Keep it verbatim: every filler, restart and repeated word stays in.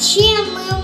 Зачем мы